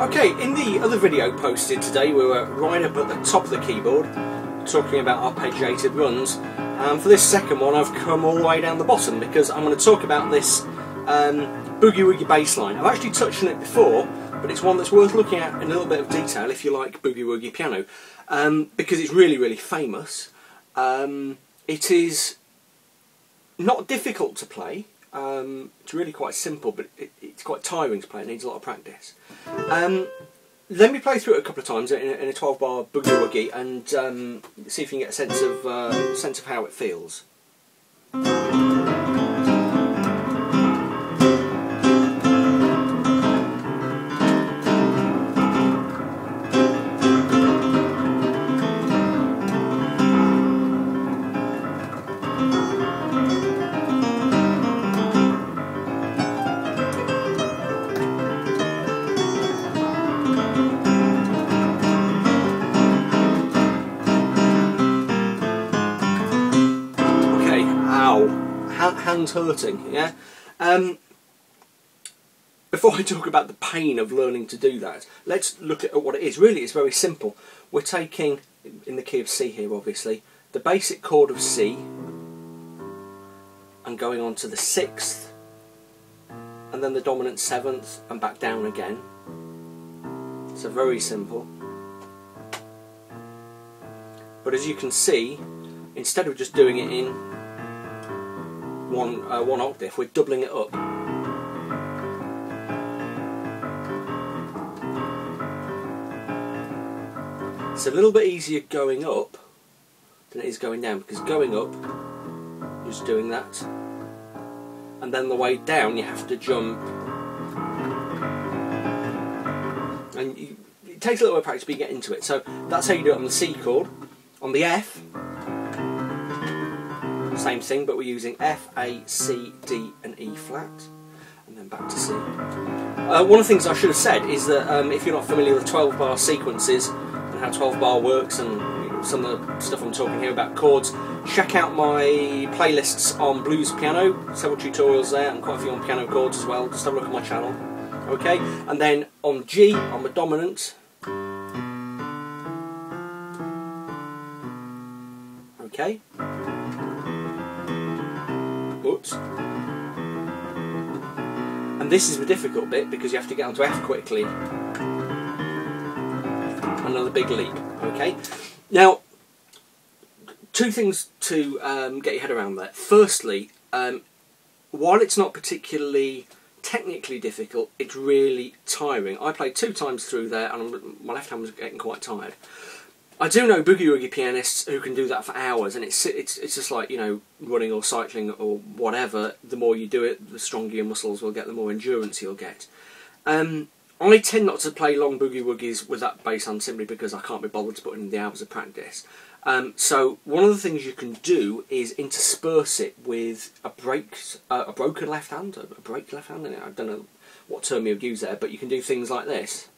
Okay, in the other video posted today, we were right up at the top of the keyboard, talking about arpeggiated runs. And for this second one, I've come all the way down the bottom because I'm going to talk about this Boogie Woogie bass line. I've actually touched on it before, but it's one that's worth looking at in a little bit of detail if you like Boogie Woogie piano, because it's really, really famous. It is not difficult to play. It's really quite simple, but it's quite tiring to play. It needs a lot of practice. Let me play through it a couple of times in a 12-bar Boogie Woogie and see if you can get a sense of how it feels. Hands hurting, yeah. Before I talk about the pain of learning to do that, let's look at what it is. Really, it's very simple. We're taking, in the key of C here obviously, the basic chord of C and going on to the 6th and then the dominant 7th and back down again. So very simple. But as you can see, instead of just doing it in one octave, we're doubling it up. It's a little bit easier going up than it is going down, because going up, you're just doing that, and then the way down you have to jump, and it takes a little bit of practice but you get into it. So that's how you do it on the C chord. On the F, same thing, but we're using F, A, C, D and E flat, and then back to C. One of the things I should have said is that if you're not familiar with 12-bar sequences and how 12-bar works and some of the stuff I'm talking here about chords, check out my playlists on blues piano, several tutorials there and quite a few on piano chords as well. Just have a look at my channel. Okay, and then on G, on the dominant, okay. And this is the difficult bit because you have to get onto F quickly. Another big leap. Okay. Now, two things to get your head around there. Firstly, while it's not particularly technically difficult, it's really tiring. I played 2 times through there, and my left hand was getting quite tired. I do know Boogie Woogie pianists who can do that for hours, and it's just like, you know, running or cycling or whatever. The more you do it, the stronger your muscles will get, the more endurance you'll get. I tend not to play long Boogie Woogies with that bass on simply because I can't be bothered to put in the hours of practice. So one of the things you can do is intersperse it with a break left hand. I don't know what term you'd use there, but you can do things like this.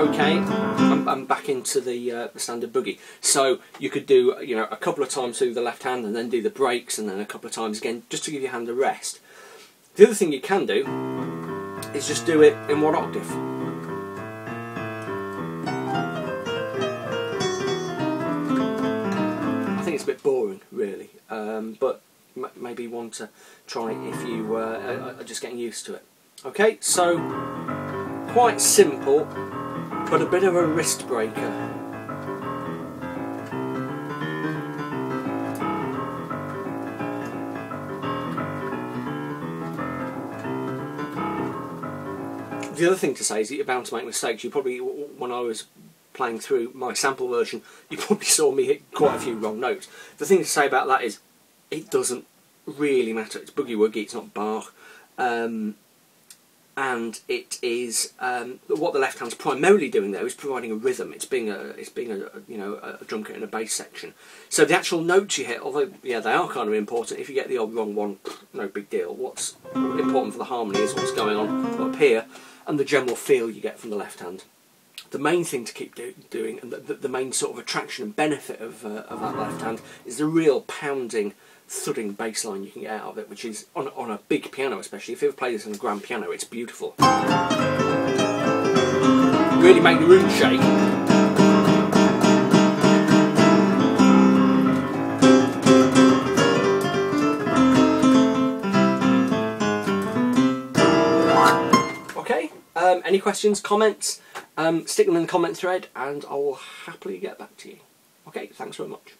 Okay, I'm back into the standard boogie. So you could do, you know, a couple of times through the left hand and then do the breaks and then a couple of times again, just to give your hand a rest. The other thing you can do is just do it in 1 octave. I think it's a bit boring, really, but maybe want to try it if you are just getting used to it. Okay, so quite simple, but a bit of a wrist breaker. The other thing to say is that you're bound to make mistakes. You probably, when I was playing through my sample version, you probably saw me hit quite a few wrong notes. The thing to say about that is it doesn't really matter. It's Boogie Woogie, it's not Bach. And it is what the left hand's primarily doing there is providing a rhythm. It's being a you know, a drum kit and a bass section. So the actual notes you hit, although yeah, they are kind of important. If you get the odd wrong one, no big deal. What's important for the harmony is what's going on up here and the general feel you get from the left hand. the main thing to keep doing, and the main sort of attraction and benefit of that left hand, is the real pounding, thudding bass line you can get out of it, which is, on a big piano especially, if you ever play this on a grand piano, it's beautiful. Really make the room shake. Okay, any questions, comments? Stick them in the comment thread and I will happily get back to you. Okay, thanks very much.